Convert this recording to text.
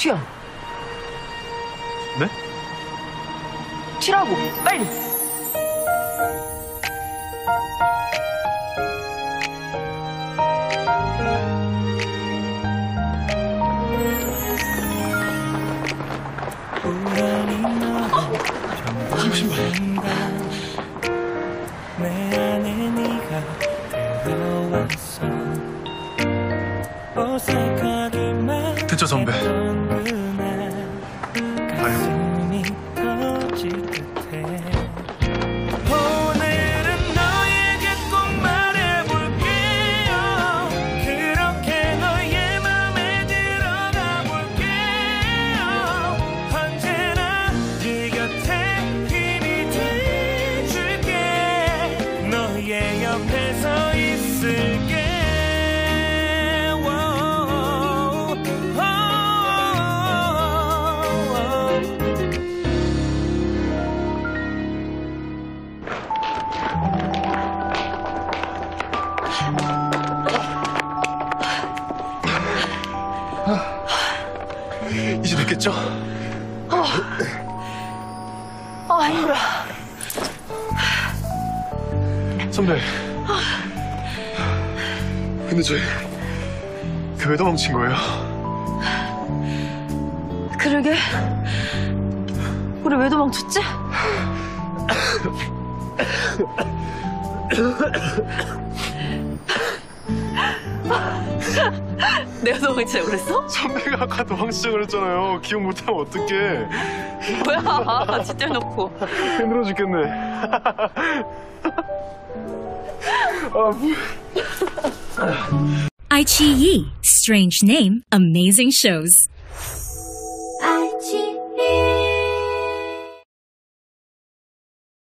튀어. 네? 튀라고, 빨리. 대처 선배. 이제 됐겠죠? 힘들어. 선배. 근데 저희 왜 도망친 거예요? 그러게. 우리 왜 도망쳤지? 내가 도망치자고 그랬어? 선배가 아까 도망치자고 그랬잖아요. 기억 못하면 어떡해. 뭐야, 짓대 놓고. 힘들어 죽겠네. iQIYI Strange Name Amazing Shows.